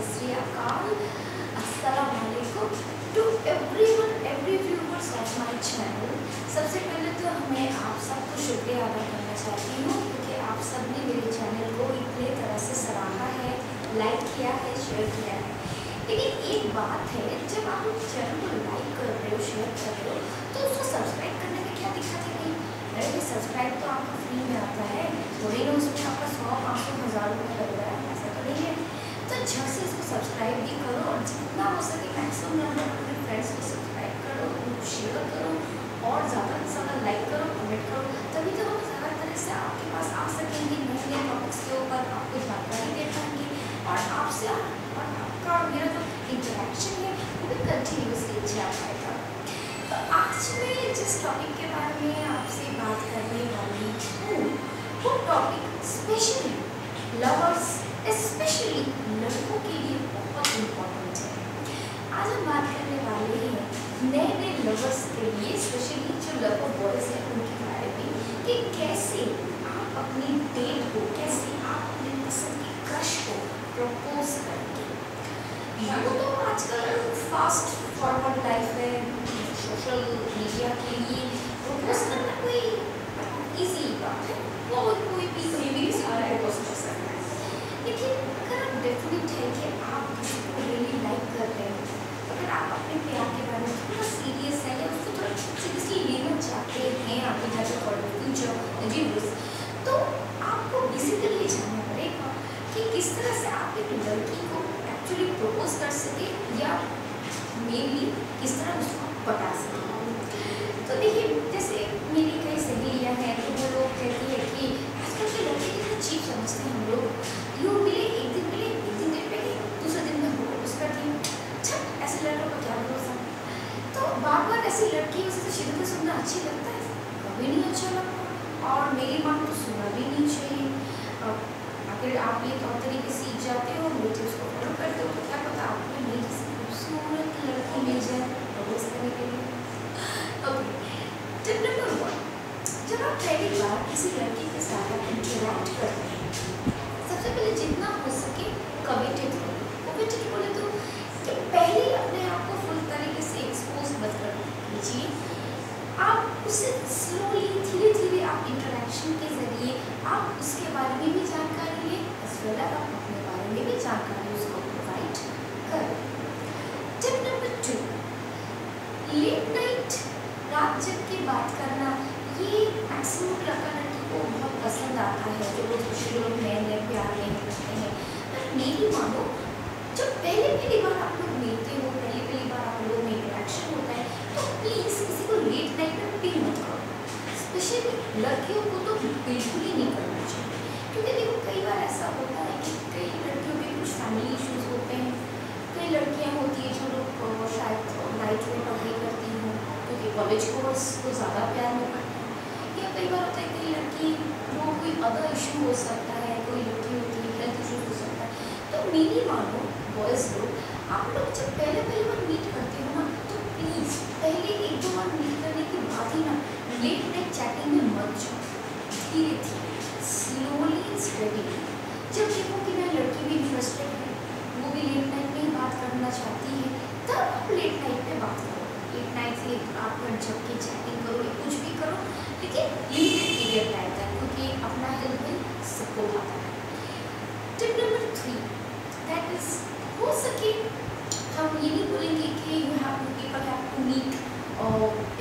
Sri Akal. Assalamualaikum to everyone, every viewers of my channel. सबसे पहले तो मैं आप सबको शुक्रिया अदा करना चाहती हूँ क्योंकि आप सबने मेरे चैनल को इतने तरह से सराहा है, लाइक किया है, शेयर किया है। लेकिन एक बात है, जब आप चैनल को लाइक कर रहे हो, शेयर कर रहे हो, तो उसको सब्सक्राइब करने में क्या दिक्कत है? नहीं, सब्सक्राइब तो आपको फ्री में आता है, थोड़ी ना उसमें आपका 100-500 हज़ार रुपये लग रहा है, ऐसा तो नहीं है। तो झट से इसको सब्सक्राइब भी करो और जितना हो सके मैक्सिमम नंबर अपने फ्रेंड्स को सब्सक्राइब करो, उनको शेयर करो और ज़्यादा से ज़्यादा लाइक करो, कमेंट करो। तभी तो हम ज़्यादा तरह से आपके पास आ सकेंगे, नए टॉपिक्स के ऊपर आपको जानकारी दे पाएंगे और आपसे और आपका मेरा जो इंटरेक्शन है वो भी कंटिन्यूसली जा पाएगा। तो आज मैं जिस टॉपिक के बारे में आपसे बात करने वाली हूँ वो टॉपिक स्पेशल है, लवर्स स्पेशली लड़कों के लिए बहुत इम्पोर्टेंट है। आज हम बात करने वाले हैं नए नए लवर्स के लिए, स्पेशली जो लवर बॉयज़ हैं उनके बारे में, कि कैसे आप अपनी डेट को, कैसे आप अपने पसंद के क्रश को प्रपोज करके। वो तो आजकल फास्ट फॉरवर्ड लाइफ है, सोशल मीडिया के लिए प्रपोज करना कोई इजी बात है, बहुत कोई भी प्रपोज कर सकता है। लेकिन अगर आप डेफिनेट है कि आप किसी को रियली लाइक कर रहे हो, अगर आप अपने प्यार के बारे में थोड़ा सीरियस है या उसको थोड़ा सीरियसली लेना चाहते हैं आपके घर पर फ्यूचर जीवस, तो आपको बेसिकली जानना पड़ेगा कि किस तरह से आप एक लड़की को एक्चुअली प्रपोज कर सके या मेनली किस तरह उसको बता सके। तो देखिए, जैसे मेरी कई सहेलियाँ हैं तो वो लोग कहती है कि आजकल के लड़के कितने चीप समझते हैं हम लोग, यूँ मिले एक दिन मिले, एक दिन डेट पे गए, दूसरे दिन में प्रपोज कर दिया। अच्छा, ऐसे लड़कों का क्या भरोसा? तो बार बार ऐसी लड़कियों से शुरू में सुनना अच्छी लगता है, कभी नहीं अच्छा लगता, और मेरी माँ को सुनना भी नहीं चाहिए। अगर आप ये तौर तरीके सीख जाते हो, मुझे उसको फॉलो करते हो, क्या पता आपको मेरी जैसी खूबसूरत लड़की मिल जाए प्रपोज करने के लिए। टिप नंबर 1, जब आप पहली बार किसी लड़की के साथ इंटरेक्ट करते हैं, सबसे पहले जितना हो सके कमिटेड हो। कमिटेड बोले तो कि पहले अपने आप को फुल तरीके से एक्सपोज मत कर दीजिए, आप उसे स्लोली धीरे धीरे आप इंटरेक्शन के ज़रिए आप उसके बारे में भी जानकारी लें, इस वेल आप अपने बारे में भी जानकारी उसको प्रोवाइड करें। टिप नंबर 2, लेट नाइट रात जग के बात करना, ये मैक्सिमम लड़का लड़की को बहुत पसंद आता है जो लोग खुशी लोग नए नए प्यार में करते हैं। पर मेरी मानो जब पहली बार आप लोग मिलते हो, पहली बार आप लोगों में इंटरेक्शन होता है, तो प्लीज़ किसी को लेट नाइट में पिक मत करो। स्पेशली लड़कियों को तो बिल्कुल ही नहीं करना चाहिए, क्योंकि देखो कई बार ऐसा होता है कि कई लड़कियों में कुछ फैमिली इशूज़ होते हैं, कई लड़कियाँ होती हैं जो लोग शायद नाइट में पढ़ाई करती हैं क्योंकि कॉलेज कोर्स को ज़्यादा प्यार में पड़ता है, या कई बार होता है कि लड़की वो कोई अदर इशू हो सकता है, कोई लड़की होती है हेल्थ इशू हो सकता है। तो मेरी मानो बॉयज़ लोग, आप लोग जब पहले बार मीट करते हो ना, तो प्लीज़ पहले 1-2 बार मीट करने के बाद ही ना लेट नाइट चैटिंग में मत जाओ। धीरे धीरे स्लोली स्टडी, जब देखो कि ना लड़की भी इंटरेस्टेड है, वो भी लेट नाइट में ही बात करना चाहती है, तब आप लेट नाइट पे बात करो। लेट नाइट से आप घर जब के चैटिंग करो या कुछ भी करो, लेकिन लिमिटेड पीरियड टाइम तक, क्योंकि अपना हेल्थ भी सबको आता है। टिप नंबर 3, दैट इज हो सके हम ये नहीं बोलेंगे कि you have to people have to meet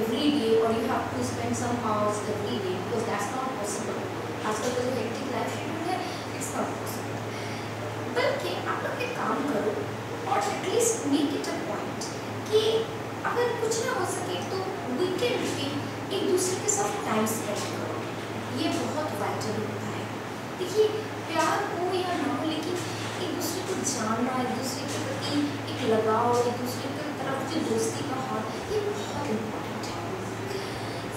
every day और you have to spend some hours every day, because that's not possible. आजकल का जो हेक्टिक लाइफ शेड्यूल है इट्स नॉट पॉसिबल, बल्कि आप लोग एक काम करो और at least make it a point कि अगर कुछ ना हो सके तो वीकेंड पे एक दूसरे के साथ टाइम स्पेंड करो, ये बहुत वाइटल होता है। देखिए, प्यार हो या ना हो, लेकिन एक दूसरे को जानना, एक दूसरे के प्रति एक लगाव, एक दूसरे की तरफ जो दोस्ती का हाल, ये बहुत इम्पोर्टेंट है।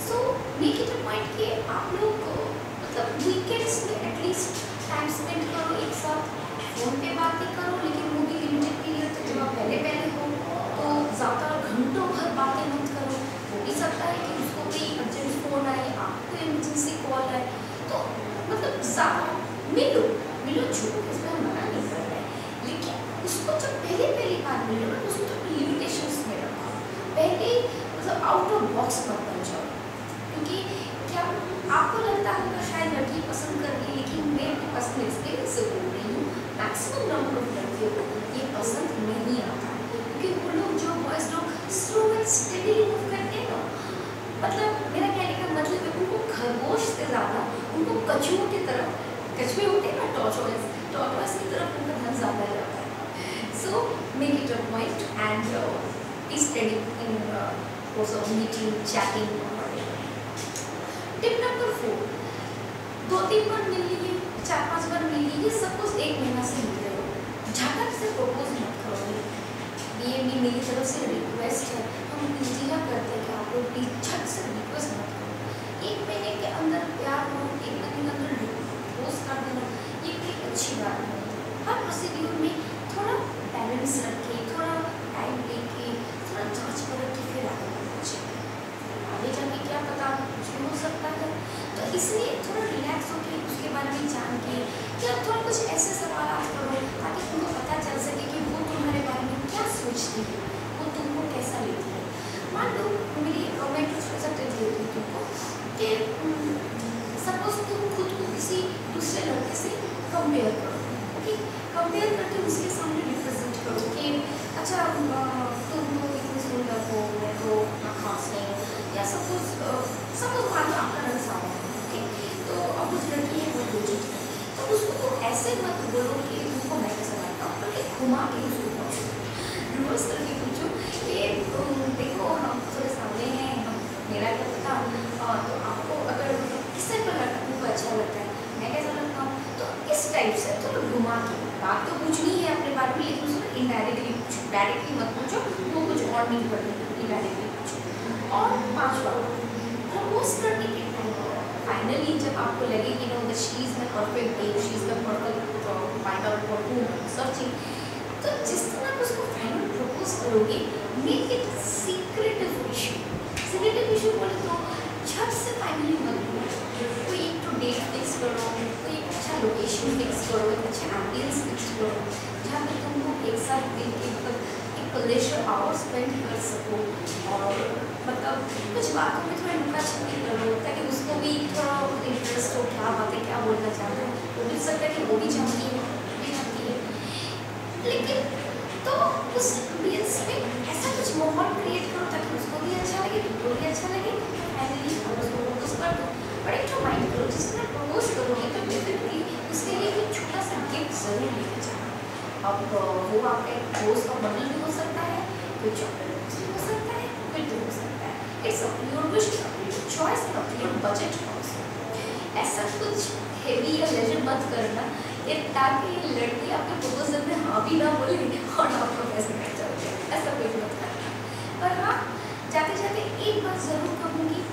So make it a point कि आप लोग मतलब वीकेंड्स में एटलीस्ट टाइम स्पेंड करो एक साथ, फ़ोन पे बातें करो, लेकिन वो भी लिमिटेड पीरियड तक। जब आप पहले हो तो ज़्यादा घंटों भर बातें मत करो, हो भी सकता है कि उसको कोई अर्जेंट फ़ोन आए, आपको इमरजेंसी कॉल आए, तो मतलब ज़्यादा मिलो मिलो छो, इसमें हम मना नहीं कर रहे, लेकिन उसको जब पहले पहली बार मिले ना उसको थोड़ी लिमिटेशंस में रखा, पहले मतलब आउट ऑफ बॉक्स मत बन जाओ। क्योंकि क्या आपको लगता होगा शायद लड़की पसंद करती है, लेकिन मैं अपनी पसंद एक्सपीरियंस से बोल रही हूँ, मैक्सिमम नंबर ऑफ लड़कियों को ये पसंद नहीं आता। क्योंकि वो लोग जो बॉयज लोग स्लो एंड स्टेडीली मूव करते हैं ना, मतलब मेरा कहने का मतलब है उनको खरगोश से ज़्यादा उनको कछुओं की तरफ, कछुए होते हैं ना टॉर्टोइस की तरफ उनका धन ज़्यादा रहता है। So make it a point and be study in course of meeting chatting. Tip number 4, 2-3 बार मिल लीजिए, 4-5 बार मिल लीजिए, सब कुछ एक महीना से मिलते रहो, झटक से प्रपोज मत करो। ये भी मेरी तरफ से रिक्वेस्ट है, हम इंतजार करते हैं कि आप लोग प्लीज झट से रिक्वेस्ट मत करो। एक महीने के अंदर प्यार हो, एक महीने के अंदर कर देना ये कोई अच्छी बात नहीं। हर प्रोसीड्यूर में थोड़ा बैलेंस रखें, थोड़ा टाइम लेके, थोड़ा जांच परख के फिर आगे बढ़ना चाहिए। आगे जाके क्या पता कुछ भी हो सकता है, तो इसलिए थोड़ा रिलैक्स होकर उसके बारे में जान के या थोड़ा कुछ ऐसे सवाल आप करो ताकि तुमको पता चल सके कि वो तुम्हारे बारे में क्या सोचती है, वो तुमको कैसा लेती है। मान लो मेरी रोमेंटिक सब्जेक्ट देती है तुमको कि सपोज तुम खुद को किसी दूसरे लड़के से कंपेयर करो, ओके, कंपेयर करके उसके सामने रिप्रेजेंट करो कि अच्छा तुम तो इतनी सुंदर हो, मैं तो खास नहीं हूँ, या सपोज मान लो आपका रंग साफ है, ओके, तो अब कुछ लड़की है वो दूजित है, तो उसको तो ऐसे मत बोलो कि तुमको मैं कैसे लगता हूँ, बल्कि घुमा के उसको पूछो, रिवर्स करके पूछो कि देखो हम थोड़े सामने हैं, हम मेरा क्या पता, तो आपको अगर इससे तुमको अच्छा लगता है, मैं कैसा लगता हूँ, तो इस टाइप से थोड़ा घुमा के बात तो पूछनी है अपने बारे में, लेकिन उसको इनडायरेक्टली पूछो, डायरेक्टली मत पूछो, वो कुछ और नहीं पड़ती, इनडायरेक्टली पूछो। और 5वां प्रपोज करने के टाइम फाइनली जब आपको लगे कि no that she is the perfect as, she is the perfect find out for whom searching, तो जिस तरह आप उसको फाइनल प्रपोज करोगे make it secretive issue. Secretive issue बोले तो छठ से फाइनली मत बोलो, कोई एक तो डेट फिक्स करो, कोई एक अच्छा लोकेशन फिक्स करो, एक अच्छा एम्बियंस फिक्स करो जहाँ पर तुम लोग एक साथ मिल के मतलब एक प्लेजर आवर स्पेंड कर सको। और मतलब कुछ बातों में थोड़ा लुका छिपी करो ताकि उसको भी थोड़ा इंटरेस्ट हो क्या बातें क्या बोलना चाहना है, वो मिल सकता है कि वो भी चाहती है, लेकिन तो उस एम्बियंस में ऐसा कुछ माहौल क्रिएट करो ताकि उसको भी अच्छा लगे, तुमको भी अच्छा लगे, फाइनली उसको फोकस कर दो। बड़े जो माइंड करो जिस तरह प्रपोज करोगे तो डेफिनेटली उसके लिए एक छोटा सा गिफ्ट जरूर लेके जाना। अब वो आपका एक रोज का बटन भी हो सकता है, कोई चॉकलेट हो सकता है, कोई तो हो सकता है, it's up to your wish, up to your choice, up to your budget also. ऐसा कुछ हेवी या लेजर मत करना ताकि लड़की आपके प्रपोजल में हाँ भी ना बोले और आप प्रोफेसर में चल जाए, ऐसा कोई मत करना। पर हाँ जाते जाते एक बात ज़रूर कहूँगी,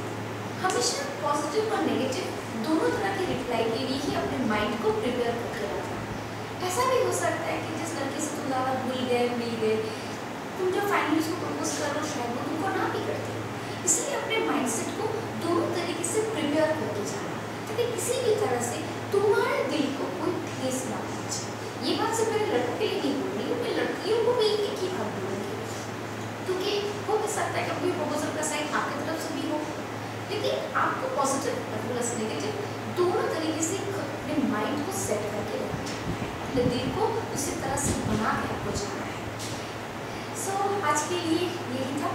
हमेशा पॉजिटिव और नेगेटिव दोनों तरह की रिप्लाई के लिए ही अपने माइंड को प्रिपेयर करके रखना। ऐसा भी हो सकता है कि जिस लड़की से तुम ज़्यादा मिल गए तुम जब फाइनली उसको प्रपोज करो शायद वो तुमको ना भी करते, इसलिए अपने माइंडसेट को दोनों तरीके से प्रिपेयर करके जाना ताकि किसी भी तरह से तुम्हारे दिल को कोई ठेस ना पहुँचे। ये बात से मैंने लड़कों के लिए नहीं बोल रही हूँ, मैं लड़कियों को भी एक ही बात बोलूँगी, क्योंकि हो सकता है कभी प्रपोजल का साइन आपकी तरफ से भी हो, लेकिन आपको पॉजिटिव और प्लस नेगेटिव दोनों तरीके से अपने माइंड को सेट करके रखना है, अपने दिल को उसी तरह से बना के आपको जाना है। सो आज के लिए यही था।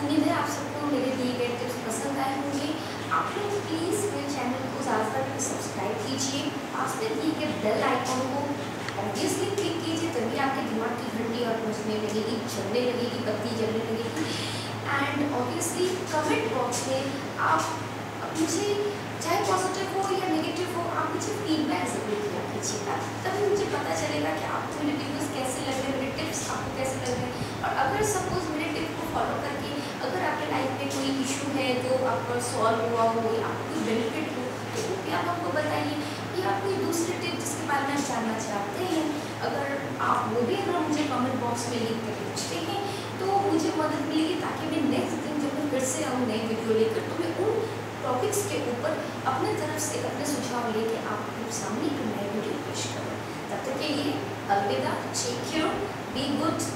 उम्मीद है आप सबको मेरे दिए गए टिप्स पसंद आए होंगे। आप लोग प्लीज़ मेरे चैनल को ज़्यादा सब्सक्राइब कीजिए, पास में दिए गए बेल आइकॉन को ऑब्वियसली क्लिक कीजिए, तभी आपके दिमाग की घंटी और पहुँचने लगेगी, जलने लगेगी, बत्ती जलने लगेगी। एंड ऑब्वियसली कमेंट बॉक्स में आप मुझे चाहे पॉजिटिव हो या नेगेटिव हो आप मुझे फीडबैक ज़रूर दिया कीजिएगा, तभी मुझे पता चलेगा कि आपको मेरे वीडियोज़ कैसे लग रहे हैं, मेरे टिप्स आपको कैसे लग रहे हैं। और अगर सपोज़ मेरे टिप को फॉलो करके अगर आपके लाइफ में कोई इशू है जो आपका सॉल्व हुआ हो या आपको कोई बेनिफिट हो तो वो भी आप हमको बताइए, या आप कोई दूसरे टिप जिसके बारे में आप जानना चाहते हैं अगर आप वो भी अगर मुझे कमेंट बॉक्स में लिख कर पूछते हैं तो मुझे मदद मिलेगी, ताकि मैं नेक्स्ट दिन जब मैं फिर से आऊँ नई वीडियो लेकर तो मैं उन टॉपिक्स के ऊपर अपने तरफ से अपने सुझाव लेके आपके सामने एक नई वीडियो पेश करूँ। तब तक के लिए Arpita, GQ, be good.